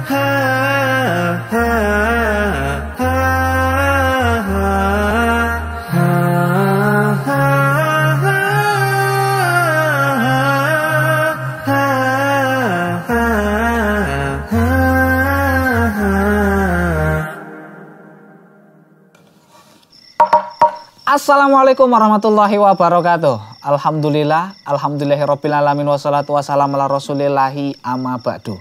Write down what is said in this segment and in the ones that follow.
Assalamualaikum warahmatullahi wabarakatuh. Alhamdulillah, alhamdulillahirabbil alamin, wassalatu wassalamu ala rasulillahi amma ba'du.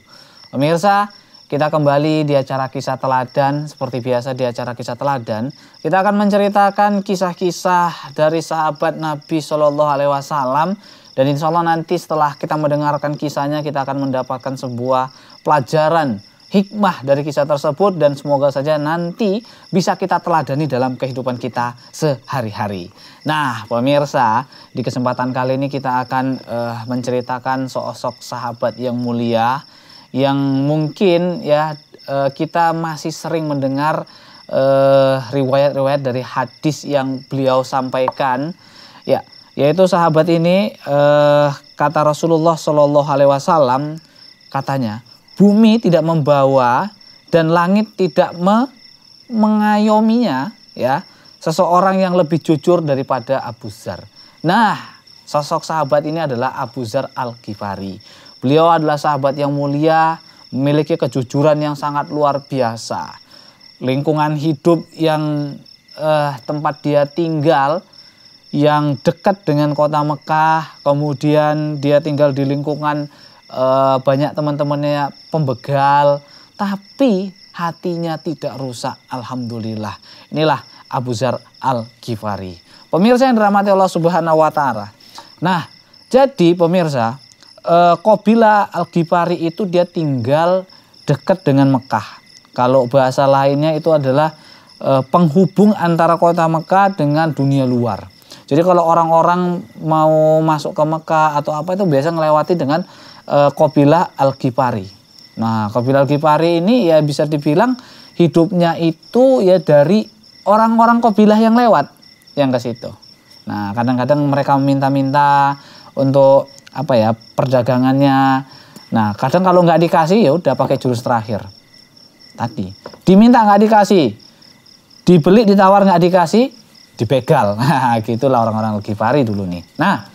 Pemirsa, kita kembali di acara Kisah Teladan. Seperti biasa di acara Kisah Teladan, kita akan menceritakan kisah-kisah dari sahabat Nabi Shallallahu alaihi wasallam, dan insya Allah nanti setelah kita mendengarkan kisahnya kita akan mendapatkan sebuah pelajaran, hikmah dari kisah tersebut, dan semoga saja nanti bisa kita teladani dalam kehidupan kita sehari-hari. Nah, pemirsa, di kesempatan kali ini kita akan menceritakan sosok sahabat yang mulia, yang mungkin ya kita masih sering mendengar riwayat-riwayat dari hadis yang beliau sampaikan, ya, yaitu sahabat ini kata Rasulullah Shallallahu alaihi wasallam, katanya, bumi tidak membawa dan langit tidak mengayominya, ya, seseorang yang lebih jujur daripada Abu Dzar. Nah, sosok sahabat ini adalah Abu Dzar Al-Ghifari. Beliau adalah sahabat yang mulia, memiliki kejujuran yang sangat luar biasa. Lingkungan hidup yang tempat dia tinggal yang dekat dengan kota Mekah, kemudian dia tinggal di lingkungan banyak teman-temannya pembegal, tapi hatinya tidak rusak. Alhamdulillah, inilah Abu Dzar Al-Ghifari, pemirsa yang dirahmati Allah Subhanahu wa Ta'ala. Nah, jadi pemirsa, Kabilah Al-Ghifari itu dia tinggal dekat dengan Mekah. Kalau bahasa lainnya itu adalah penghubung antara kota Mekah dengan dunia luar. Jadi kalau orang-orang mau masuk ke Mekah atau apa itu biasa melewati dengan Kabilah Al-Ghifari. Nah, Kabilah Al-Ghifari ini ya bisa dibilang hidupnya itu ya dari orang-orang kabilah yang lewat yang ke situ. Nah, kadang-kadang mereka minta-minta untuk apa ya, perdagangannya. Nah, kadang kalau nggak dikasih ya udah pakai jurus terakhir tadi. Diminta nggak dikasih, dibeli ditawar nggak dikasih, dibegal. Gitulah orang-orang Al-Ghifari dulu nih. Nah,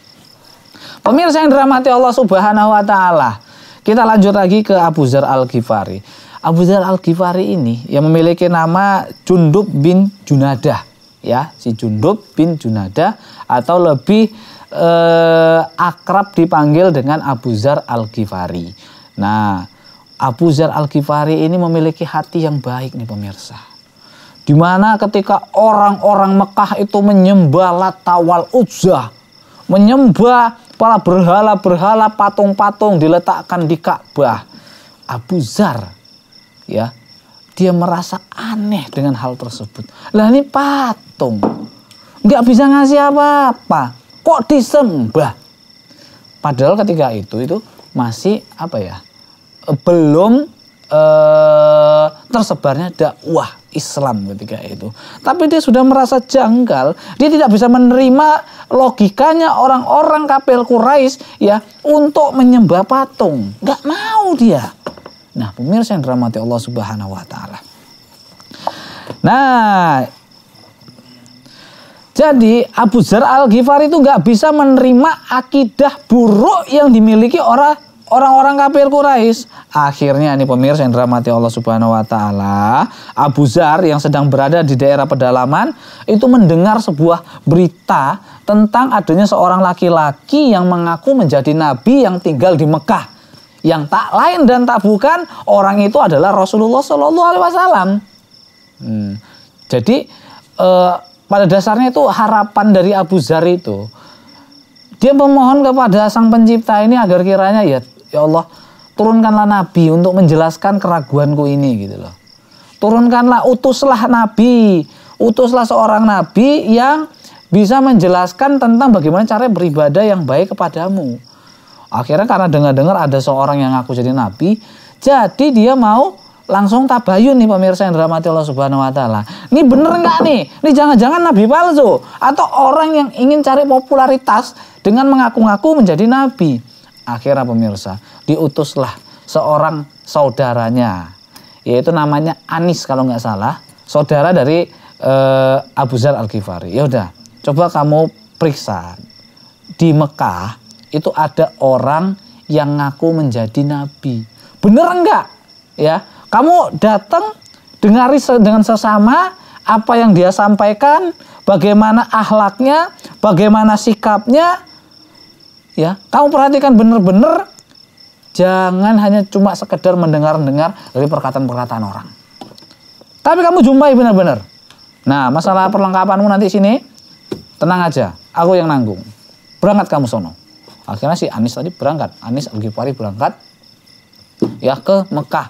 pemirsa yang dirahmati Allah Subhanahu wa Ta'ala, kita lanjut lagi ke Abu Dzar Al-Ghifari. Abu Dzar Al-Ghifari ini yang memiliki nama Jundub bin Junadah, ya, si Jundub bin Junadah, atau lebih akrab dipanggil dengan Abu Dzar Al-Ghifari. Nah, Abu Dzar Al-Ghifari ini memiliki hati yang baik nih pemirsa. Dimana ketika orang-orang Mekah itu menyembah Lata wal Uzza, menyembah para berhala-berhala, patung-patung diletakkan di Ka'bah, Abu Dzar, ya, dia merasa aneh dengan hal tersebut. Lah, ini patung, nggak bisa ngasih apa-apa, kok disembah? Padahal ketika itu masih apa ya, belum tersebarnya dakwah Islam ketika itu. Tapi dia sudah merasa janggal, dia tidak bisa menerima logikanya orang-orang kafir Quraisy, ya, untuk menyembah patung. Nggak mau dia. Nah, pemirsa yang dirahmati Allah Subhanahu wa Ta'ala. Nah, jadi Abu Dzar Al-Ghifari itu nggak bisa menerima akidah buruk yang dimiliki orang-orang kafir Quraisy. Akhirnya nih pemirsa yang dirahmati Allah Subhanahu wa Ta'ala, Abu Dzar yang sedang berada di daerah pedalaman itu mendengar sebuah berita tentang adanya seorang laki-laki yang mengaku menjadi nabi yang tinggal di Mekah, yang tak lain dan tak bukan orang itu adalah Rasulullah Shallallahu alaihi wasallam. Jadi pada dasarnya itu harapan dari Abu Dzar itu, dia memohon kepada Sang Pencipta ini agar kiranya ya Allah, turunkanlah nabi untuk menjelaskan keraguanku ini, gitu loh. Turunkanlah, utuslah nabi, utuslah seorang nabi yang bisa menjelaskan tentang bagaimana cara beribadah yang baik kepadamu. Akhirnya karena dengar-dengar ada seorang yang ngaku jadi nabi, jadi dia mau langsung tabayun nih pemirsa yang dirahmati Allah Subhanahu wa Ta'ala. Ini bener nggak nih? Ini jangan-jangan nabi palsu atau orang yang ingin cari popularitas dengan mengaku-ngaku menjadi nabi. Akhirnya pemirsa, diutuslah seorang saudaranya, yaitu namanya Anis kalau nggak salah, saudara dari Abu Dzar Al-Ghifari. Ya udah, coba kamu periksa di Mekah itu ada orang yang ngaku menjadi nabi. Bener enggak? Ya, kamu datang dengari dengan sesama apa yang dia sampaikan, bagaimana akhlaknya, bagaimana sikapnya. Ya, kamu perhatikan bener-bener. Jangan hanya cuma sekedar mendengar-dengar dari perkataan-perkataan orang. Tapi kamu jumpai benar-benar. Nah, masalah perlengkapanmu nanti sini, tenang aja, aku yang nanggung. Berangkat kamu sono. Akhirnya si Anis tadi berangkat. Anis Al-Ghifari berangkat ya ke Mekah.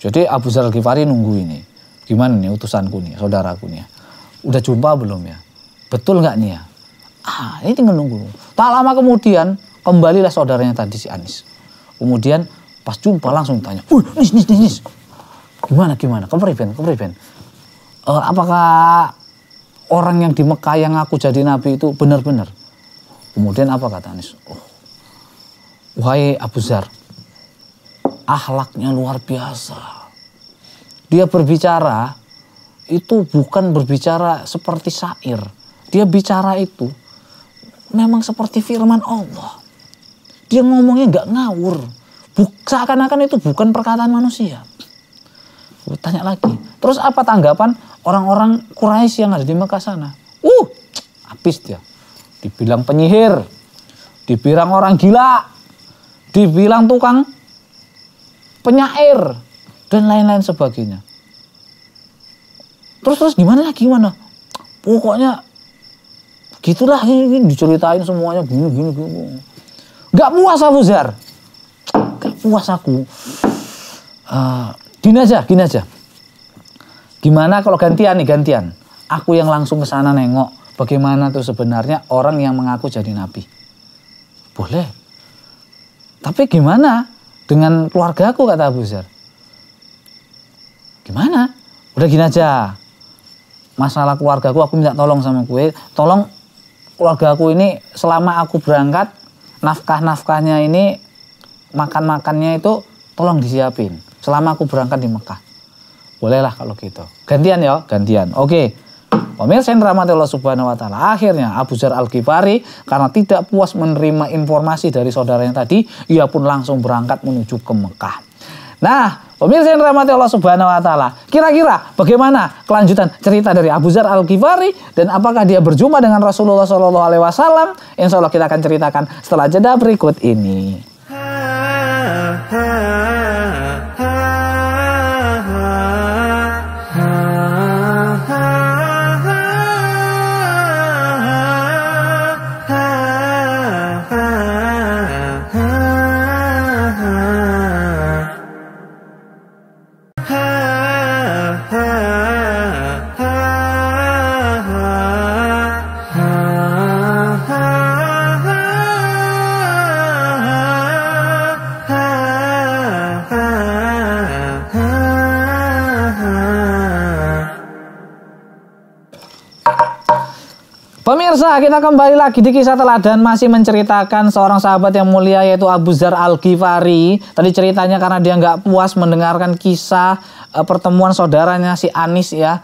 Jadi Abu Dzar Al-Ghifari nunggu ini. Gimana nih utusanku nih, saudaraku nih. Udah jumpa belum ya? Betul nggak nih ya? Ah, ini tinggal nunggu. Tak lama kemudian kembalilah saudaranya tadi si Anis. Kemudian pas jumpa langsung tanya, "Wih, nis. Gimana? Kepriben. Apakah orang yang di Mekah yang aku jadi nabi itu benar-benar?" Kemudian apa kata Anis? "Oh, wahai Abu Dzar, akhlaknya luar biasa. Dia berbicara itu bukan berbicara seperti syair. Dia bicara itu memang seperti firman Allah. Dia ngomongnya nggak ngawur. Seakan-akan itu bukan perkataan manusia." Tanya lagi. Terus apa tanggapan orang-orang Quraisy yang ada di Mekah sana? Habis dia. Dibilang penyihir. Dibilang orang gila. Dibilang tukang penyair. Dan lain-lain sebagainya. Terus gimana? Pokoknya gitulah, ini diceritain semuanya gini. Gak puas Abu Dzar. Gak puas aku. Gini aja. Gimana kalau gantian. Aku yang langsung ke sana nengok. Bagaimana tuh sebenarnya orang yang mengaku jadi nabi. Boleh. Tapi gimana dengan keluarga aku, kata Abu Dzar. Gimana? Udah gini aja. Masalah keluarga aku minta tolong sama gue. Tolong keluarga aku ini selama aku berangkat. Nafkah-nafkahnya ini, makan-makannya itu tolong disiapin. Selama aku berangkat di Mekah. Bolehlah kalau gitu. Gantian. Oke. Pemirsa yang dirahmati Allah Subhanahu wa Ta'ala. Akhirnya Abu Dzar Al-Ghifari karena tidak puas menerima informasi dari saudaranya tadi, ia pun langsung berangkat menuju ke Mekah. Nah, pemirsa yang dirahmati Allah Subhanahu wa Ta'ala, kira-kira bagaimana kelanjutan cerita dari Abu Dzar Al-Ghifari dan apakah dia berjumpa dengan Rasulullah SAW? Insya Allah kita akan ceritakan setelah jeda berikut ini. Pemirsa, kita kembali lagi di Kisah Teladan, masih menceritakan seorang sahabat yang mulia yaitu Abu Dzar Al-Ghifari. Tadi ceritanya karena dia nggak puas mendengarkan kisah pertemuan saudaranya si Anis ya,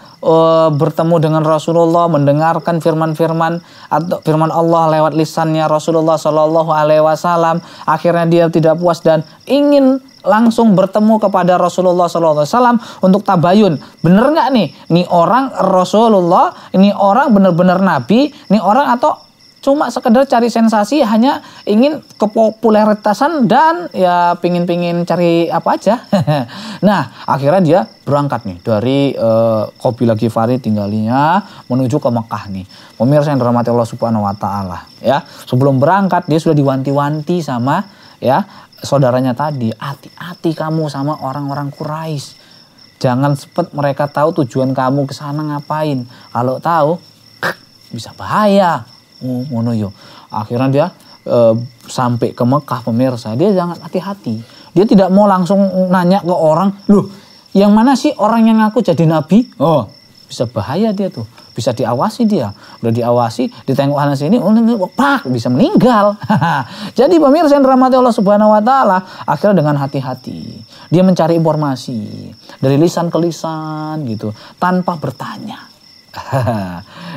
bertemu dengan Rasulullah, mendengarkan firman-firman atau firman Allah lewat lisannya Rasulullah SAW. Akhirnya dia tidak puas dan ingin langsung bertemu kepada Rasulullah SAW untuk tabayun. Bener nggak nih? Ini orang Rasulullah, ini orang bener-bener nabi, ini orang atau cuma sekedar cari sensasi, hanya ingin kepopuleritasan dan ya pingin-pingin cari apa aja. Nah, akhirnya dia berangkat nih dari Kabilah Ghifari tinggalinya menuju ke Mekah nih. Pemirsa yang dirahmati Allah Subhanahu wa Ta'ala ya. Sebelum berangkat dia sudah diwanti-wanti sama ya saudaranya tadi, hati-hati kamu sama orang-orang Quraisy. Jangan sempat mereka tahu tujuan kamu ke sana ngapain. Kalau tahu bisa bahaya. Akhirnya dia sampai ke Mekah, pemirsa. Dia jangan hati-hati. Dia tidak mau langsung nanya ke orang, "Loh, yang mana sih orang yang ngaku jadi nabi?" Oh, bisa bahaya dia tuh. bisa diawasi dia. Udah diawasi, ditengok hal ini, pak, bisa meninggal. Jadi pemirsa yang dirahmati Allah Subhanahu wa taala, akhirnya dengan hati-hati dia mencari informasi dari lisan ke lisan gitu, tanpa bertanya.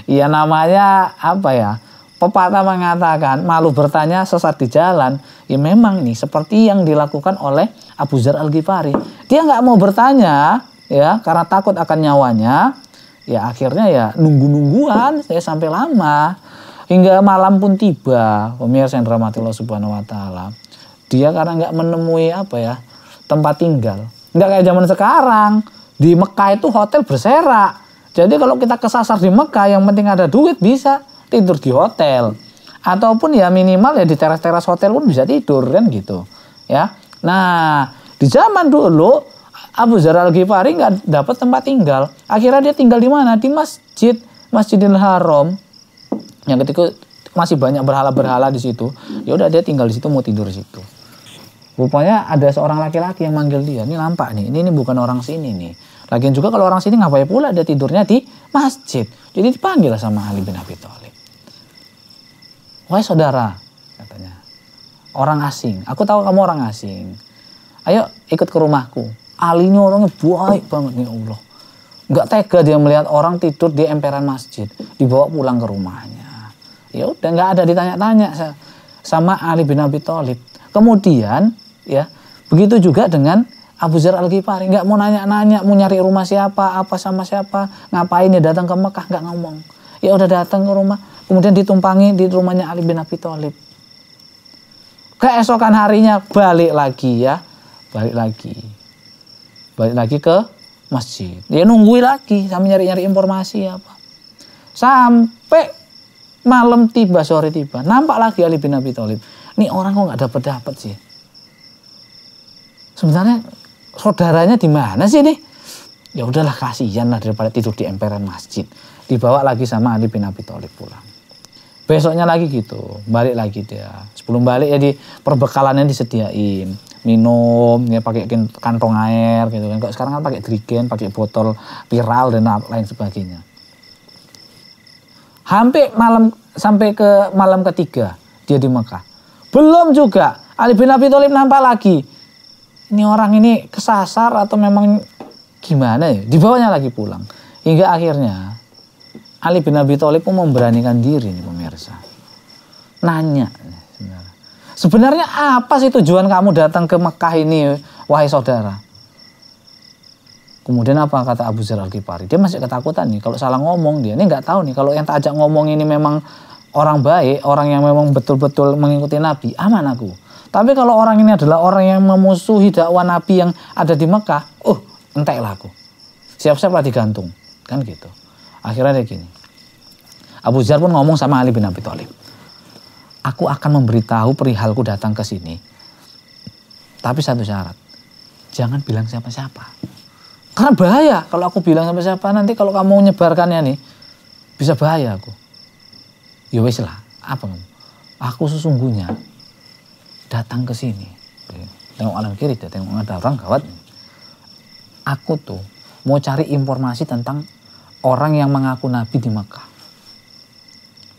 Ya namanya apa ya? Pepatah mengatakan malu bertanya sesat di jalan. Ya memang nih seperti yang dilakukan oleh Abu Dzar Al-Ghifari. Dia nggak mau bertanya ya karena takut akan nyawanya. Ya akhirnya ya nunggu-nungguan ya sampai lama. Hingga malam pun tiba, pemirsa yang dirahmati Allah Subhanahu wa taala. Dia karena nggak menemui apa ya tempat tinggal. Nggak kayak zaman sekarang. Di Mekah itu hotel berserak. Jadi kalau kita kesasar di Mekah yang penting ada duit bisa tidur di hotel. Ataupun ya minimal ya di teras-teras hotel pun bisa tidur kan gitu. Ya. Nah, di zaman dulu Abu Dzar Al-Ghifari nggak dapat tempat tinggal. Akhirnya dia tinggal di mana? Di masjid, Masjidil Haram. Yang ketika masih banyak berhala-berhala di situ, ya udah dia tinggal di situ, mau tidur di situ. Rupanya ada seorang laki-laki yang manggil dia. Ini nampak nih, ini bukan orang sini nih. Lagian juga kalau orang sini ngapain pula dia tidurnya di masjid. Jadi dipanggil sama Ali bin Abi Thalib. "Wahai saudara," katanya. "Orang asing, aku tahu kamu orang asing. Ayo ikut ke rumahku." Ali ini orangnya baik banget nih Allah. Nggak tega dia melihat orang tidur di emperan masjid, dibawa pulang ke rumahnya. Ya udah nggak ada ditanya-tanya sama Ali bin Abi Thalib. Kemudian ya begitu juga dengan Abu Dzar Al-Ghifari, nggak mau nanya-nanya, mau nyari rumah siapa, apa sama siapa, ngapain ya datang ke Mekah, nggak ngomong. Ya udah datang ke rumah, kemudian ditumpangi di rumahnya Ali bin Abi Thalib. Keesokan harinya balik lagi ya, balik lagi ke masjid. Dia nungguin lagi, sambil nyari-nyari informasi apa. Sampai malam tiba, sore tiba, nampak lagi Ali bin Abi Thalib. Nih orang kok nggak dapat sih. Sebenarnya saudaranya di mana sih ini? Ya udahlah kasihan lah daripada tidur di emperan masjid. Dibawa lagi sama Ali bin Abi Thalib pulang. Besoknya lagi gitu, balik lagi dia. Sebelum balik ya di perbekalannya disediain. Minum, ya pakai kantong air gitu kan. Kalau sekarang kan pakai drigen, pakai botol viral dan lain sebagainya. Sampai ke malam ketiga dia di Mekah. Belum juga Ali bin Abi Thalib nampak lagi. Ini orang ini kesasar atau memang gimana ya? Dibawanya lagi pulang. Hingga akhirnya Ali bin Abi Thalib pun memberanikan diri nih pemirsa. Nanya. Sebenarnya apa sih tujuan kamu datang ke Mekah ini wahai saudara? Kemudian apa kata Abu Dzar Al-Ghifari? Dia masih ketakutan nih kalau salah ngomong dia. Ini nggak tahu nih kalau yang tak ajak ngomong ini memang orang baik. Orang yang memang betul-betul mengikuti Nabi. Aman aku. Tapi kalau orang ini adalah orang yang memusuhi dakwah Nabi yang ada di Mekah, enteklah aku. Siap-siaplah digantung, kan gitu. Akhirnya dia gini. Abu Dzar pun ngomong sama Ali bin Abi Thalib. Aku akan memberitahu perihalku datang ke sini. Tapi satu syarat, jangan bilang siapa-siapa. Karena bahaya kalau aku bilang sama siapa nanti kalau kamu menyebarkannya nih bisa bahaya aku. Ya wis lah, apa kamu? Aku sesungguhnya datang ke sini, tengok kanan kiri, tengok ada orang gawat. Aku tuh mau cari informasi tentang orang yang mengaku Nabi di Mekah.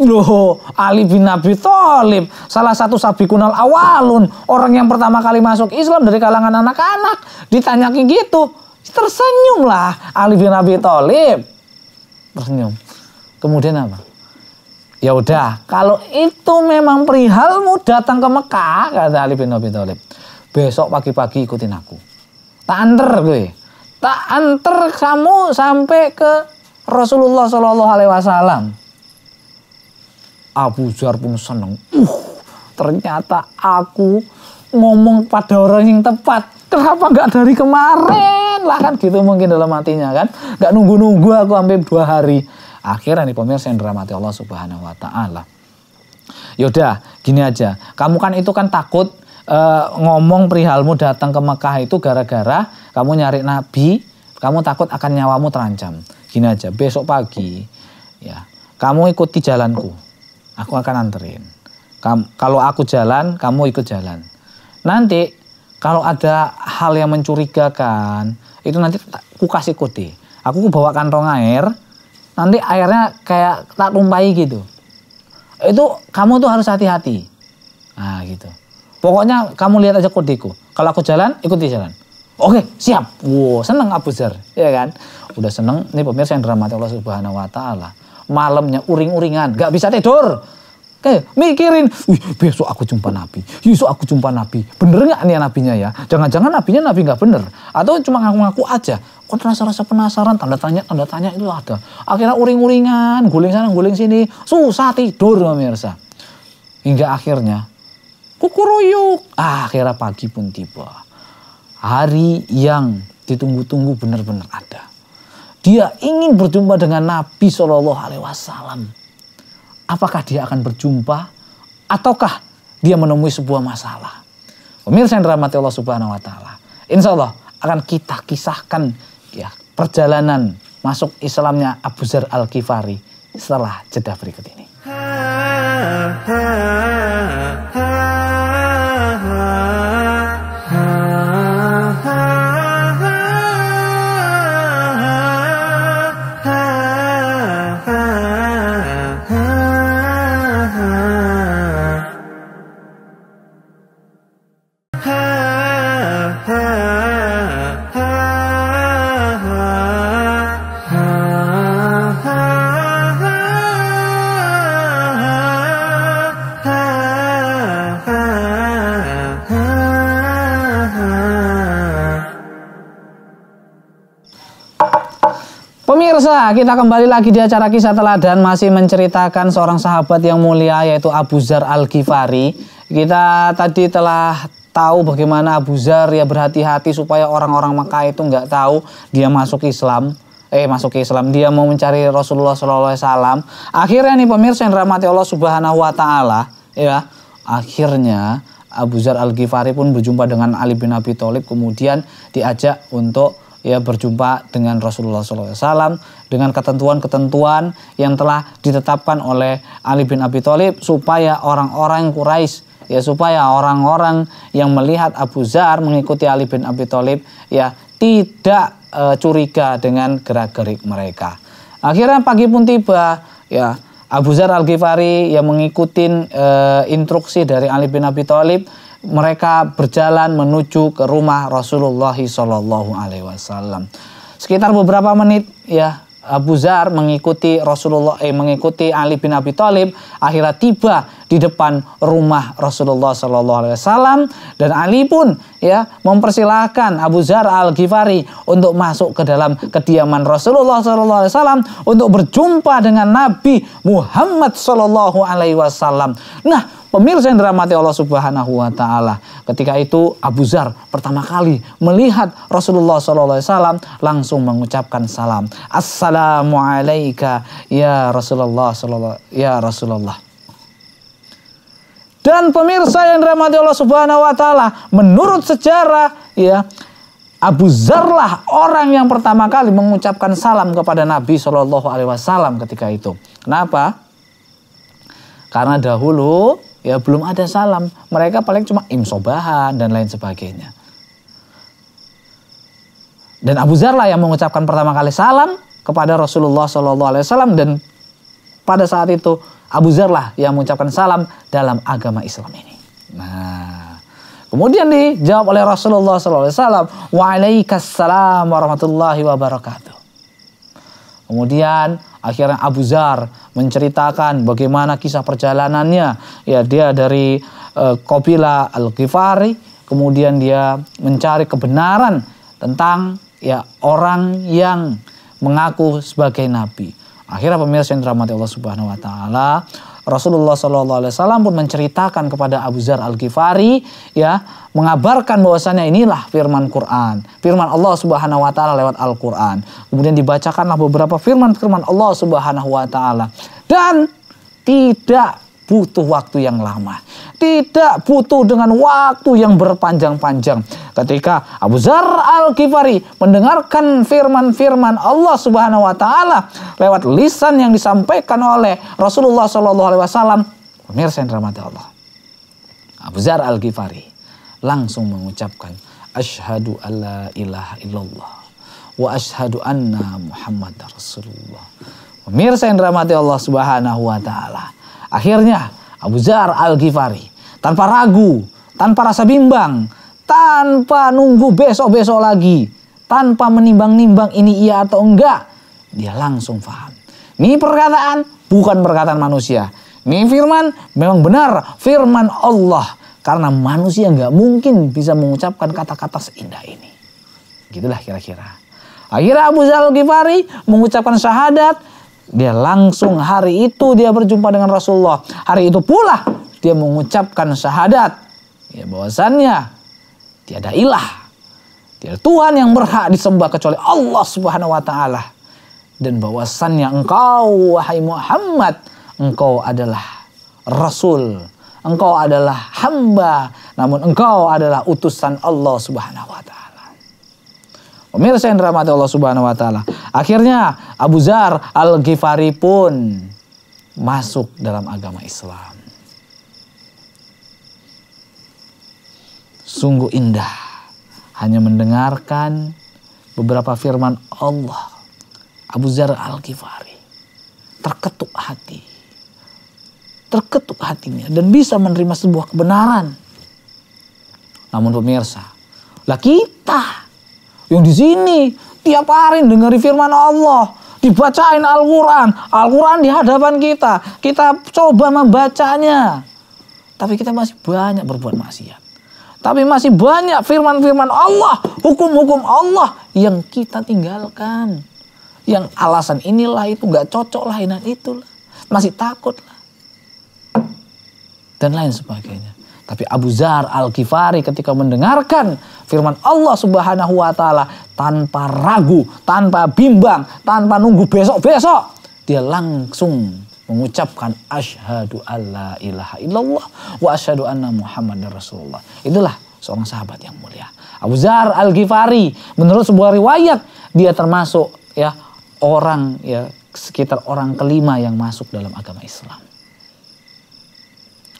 Loh, Ali bin Abi Thalib, salah satu sabiqunal awalun, orang yang pertama kali masuk Islam dari kalangan anak-anak, ditanya kayak gitu, tersenyumlah Ali bin Abi Thalib, tersenyum. Kemudian apa? Ya udah, kalau itu memang perihalmu datang ke Mekah, kata Ali bin Abi Thalib. Besok pagi-pagi ikutin aku. Tak anter gue. Tak anter kamu sampai ke Rasulullah Shallallahu Alaihi Wasallam. Abu Dzar pun seneng. Ternyata aku ngomong pada orang yang tepat. Kenapa nggak dari kemarin? Lah kan gitu mungkin dalam hatinya kan. Nggak nunggu-nunggu aku sampai 2 hari. Akhirnya nih pemirsa yang dirahmati Allah Subhanahu wa taala. Yaudah, gini aja. Kamu kan itu kan takut ngomong perihalmu datang ke Mekah itu gara-gara kamu nyari Nabi, kamu takut akan nyawamu terancam. Gini aja, besok pagi ya, kamu ikuti jalanku. Aku akan anterin. Kalau aku jalan, kamu ikut jalan. Nanti kalau ada hal yang mencurigakan, itu nanti aku kasih kode. Aku bawa kantong air. nanti airnya kayak tak rumpai gitu. Itu kamu tuh harus hati-hati. Nah gitu. Pokoknya kamu lihat aja kodeku. Kalau aku jalan, ikuti jalan. Oke, siap. Wow, seneng Abu Dzar, ya kan? Udah seneng. Ini pemirsa yang dirahmati Allah Subhanahu wa Ta'ala. Malamnya uring-uringan, gak bisa tidur. Kayak mikirin, wih, besok aku jumpa Nabi. Besok aku jumpa Nabi. Bener gak nih nabinya ya? Jangan-jangan nabinya Nabi gak bener. Atau cuma ngaku-ngaku aja. Kok rasa-rasa penasaran, tanda tanya itu ada. Akhirnya uring-uringan, guling sana, guling sini. Susah tidur pemirsa. Hingga akhirnya kukuruyuk. Akhirnya pagi pun tiba. Hari yang ditunggu-tunggu benar-benar ada. Dia ingin berjumpa dengan Nabi SAW. Apakah dia akan berjumpa ataukah dia menemui sebuah masalah? Pemirsa yang dirahmati Allah Subhanahu wa Ta'ala. Insya Allah akan kita kisahkan ya, perjalanan masuk Islamnya Abu Dzar Al-Ghifari setelah jeda berikut ini. Pemirsa, kita kembali lagi di acara Kisah Teladan, masih menceritakan seorang sahabat yang mulia yaitu Abu Dzar Al-Ghifari. Kita tadi telah tahu bagaimana Abu Dzar ya berhati-hati supaya orang-orang Makkah itu nggak tahu dia masuk Islam. Dia mau mencari Rasulullah SAW. Akhirnya nih pemirsa yang dirahmati Allah Subhanahu wa Ta'ala, ya akhirnya Abu Dzar Al-Ghifari pun berjumpa dengan Ali bin Abi Thalib, kemudian diajak untuk ya berjumpa dengan Rasulullah SAW dengan ketentuan-ketentuan yang telah ditetapkan oleh Ali bin Abi Thalib supaya orang-orang Quraisy ya yang melihat Abu Dzar mengikuti Ali bin Abi Thalib ya tidak curiga dengan gerak-gerik mereka. Akhirnya pagi pun tiba ya, Abu Dzar Al-Ghifari yang mengikuti instruksi dari Ali bin Abi Thalib. Mereka berjalan menuju ke rumah Rasulullah SAW. Sekitar beberapa menit ya Abu Dzar mengikuti Rasulullah mengikuti Ali bin Abi Thalib, akhirnya tiba di depan rumah Rasulullah SAW dan Ali pun ya mempersilahkan Abu Dzar Al-Ghifari untuk masuk ke dalam kediaman Rasulullah SAW untuk berjumpa dengan Nabi Muhammad SAW. Nah, pemirsa yang dirahmati Allah Subhanahu wa Ta'ala, ketika itu Abu Dzar pertama kali melihat Rasulullah SAW langsung mengucapkan salam. Assalamualaikum ya Rasulullah, ya Rasulullah. Dan pemirsa yang dirahmati Allah Subhanahu wa Ta'ala, menurut sejarah ya, Abu Dzar lah orang yang pertama kali mengucapkan salam kepada Nabi SAW ketika itu. Kenapa? Karena dahulu ya belum ada salam, mereka paling cuma imsobahan dan lain sebagainya. Dan Abu Dzar lah yang mengucapkan pertama kali salam kepada Rasulullah SAW dan pada saat itu Abu Dzar lah yang mengucapkan salam dalam agama Islam ini. Nah, kemudian dijawab oleh Rasulullah SAW, waalaikumsalam warahmatullahi wabarakatuh. Kemudian akhirnya Abu Dzar menceritakan bagaimana kisah perjalanannya. Ya, dia dari Kabilah Al-Ghifari, kemudian dia mencari kebenaran tentang ya orang yang mengaku sebagai nabi. Akhirnya pemirsa yang dirahmati Allah Subhanahu wa Ta'ala, Rasulullah SAW pun menceritakan kepada Abu Dzar Al-Ghifari ya, mengabarkan bahwasanya inilah firman Quran, firman Allah Subhanahu wa Ta'ala lewat Al-Quran. Kemudian dibacakanlah beberapa firman-firman Allah Subhanahu wa Ta'ala dan tidak butuh waktu yang lama, tidak butuh dengan waktu yang berpanjang-panjang. Ketika Abu Dzar Al-Ghifari mendengarkan firman-firman Allah Subhanahu wa Ta'ala lewat lisan yang disampaikan oleh Rasulullah SAW, pemirsa yang dirahmati Allah, Abu Dzar Al-Ghifari langsung mengucapkan asyhadu alla ilaha illallah wa asyhadu anna Muhammadar Rasulullah. Pemirsa yang dirahmati Allah Subhanahu wa Ta'ala. Akhirnya Abu Dzar Al-Ghifari tanpa ragu, tanpa rasa bimbang, tanpa nunggu besok-besok lagi, tanpa menimbang-nimbang ini iya atau enggak, dia langsung paham. Ini perkataan bukan perkataan manusia. Ini firman memang benar, firman Allah. Karena manusia nggak mungkin bisa mengucapkan kata-kata seindah ini. Gitulah kira-kira. Akhirnya Abu Dzar Al-Ghifari mengucapkan syahadat. Dia langsung hari itu dia berjumpa dengan Rasulullah. Hari itu pula dia mengucapkan syahadat. Ya bahwasannya tiada ilah, tiada Tuhan yang berhak disembah kecuali Allah Subhanahu wa Ta'ala. Dan bahwasannya engkau wahai Muhammad, engkau adalah Rasul. Engkau adalah hamba, namun engkau adalah utusan Allah Subhanahu wa Ta'ala. Pemirsa yang dirahmati Allah Subhanahu wa Ta'ala. Akhirnya Abu Dzar Al-Ghifari pun masuk dalam agama Islam. Sungguh indah hanya mendengarkan beberapa firman Allah. Abu Dzar Al-Ghifari terketuk hati. Terketuk hatinya dan bisa menerima sebuah kebenaran. Namun pemirsa, lah kita yang di sini tiap hari dengerin firman Allah, dibacain Al-Quran di hadapan kita, kita coba membacanya, tapi kita masih banyak berbuat maksiat. Tapi masih banyak firman-firman Allah, hukum-hukum Allah yang kita tinggalkan. Yang alasan inilah itu nggak cocok lah, dan itulah masih takut lah. Dan lain sebagainya. Tapi Abu Dzar Al-Ghifari ketika mendengarkan firman Allah Subhanahu wa Ta'ala tanpa ragu, tanpa bimbang, tanpa nunggu besok-besok, dia langsung mengucapkan asyhadu alla ilaha illallah wa asyhadu anna Muhammadar Rasulullah. Itulah seorang sahabat yang mulia. Abu Dzar Al-Ghifari menurut sebuah riwayat dia termasuk ya orang ya sekitar orang kelima yang masuk dalam agama Islam.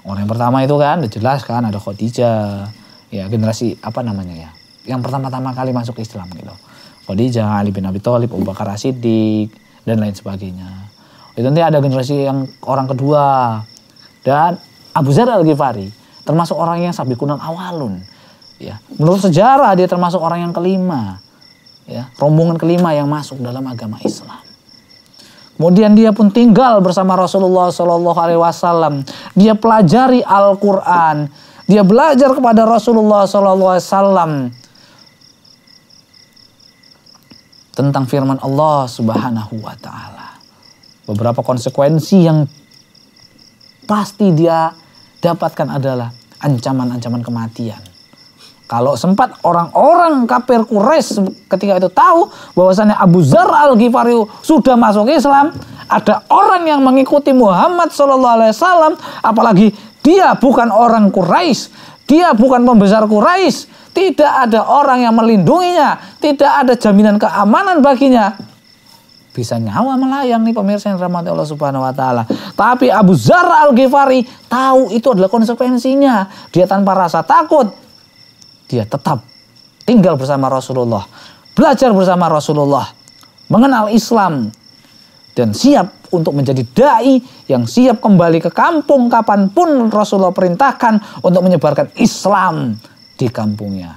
Orang yang pertama itu kan jelas kan ada Khadijah, ya generasi apa namanya ya, yang pertama-tama kali masuk Islam gitu. Khadijah, Ali bin Abi Thalib, Abu Bakar Asiddiq dan lain sebagainya. Itu nanti ada generasi yang orang kedua dan Abu Dzar Al-Ghifari termasuk orang yang sabiqunal awalun. Ya, menurut sejarah dia termasuk orang yang kelima, ya rombongan kelima yang masuk dalam agama Islam. Kemudian dia pun tinggal bersama Rasulullah SAW. Dia pelajari Al-Quran. Dia belajar kepada Rasulullah SAW tentang firman Allah Subhanahu wa Ta'ala. Beberapa konsekuensi yang pasti dia dapatkan adalah ancaman-ancaman kematian. Kalau sempat orang-orang kafir Quraisy ketika itu tahu bahwasannya Abu Dzar Al-Ghifari sudah masuk Islam, ada orang yang mengikuti Muhammad SAW, apalagi dia bukan orang Quraisy, dia bukan pembesar Quraisy, tidak ada orang yang melindunginya, tidak ada jaminan keamanan baginya. Bisa nyawa melayang nih pemirsa yang dirahmati Allah Subhanahu wa Ta'ala. Tapi Abu Dzar Al-Ghifari tahu itu adalah konsekuensinya. Dia tanpa rasa takut. Dia tetap tinggal bersama Rasulullah, belajar bersama Rasulullah, mengenal Islam, dan siap untuk menjadi da'i yang siap kembali ke kampung kapanpun Rasulullah perintahkan untuk menyebarkan Islam di kampungnya.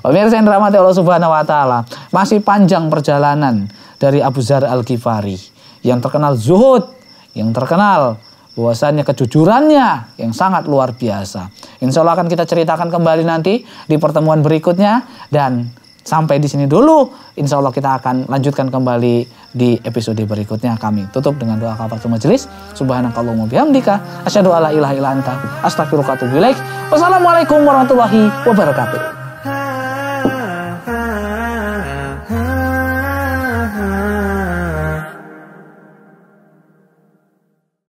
Pemirsa yang dirahmati Allah Subhanahu wa Ta'ala, masih panjang perjalanan dari Abu Dzar Al-Ghifari yang terkenal zuhud, yang terkenal bahwasannya kejujurannya yang sangat luar biasa. Insya Allah akan kita ceritakan kembali nanti di pertemuan berikutnya. Dan sampai di sini dulu. Insya Allah kita akan lanjutkan kembali di episode berikutnya. Kami tutup dengan doa kafaratul majelis. Subhanakallahumma bihamdika. Asyhadu alla ilaha illa anta. Astaghfiruka wa atubu ilaik. Wassalamualaikum warahmatullahi wabarakatuh.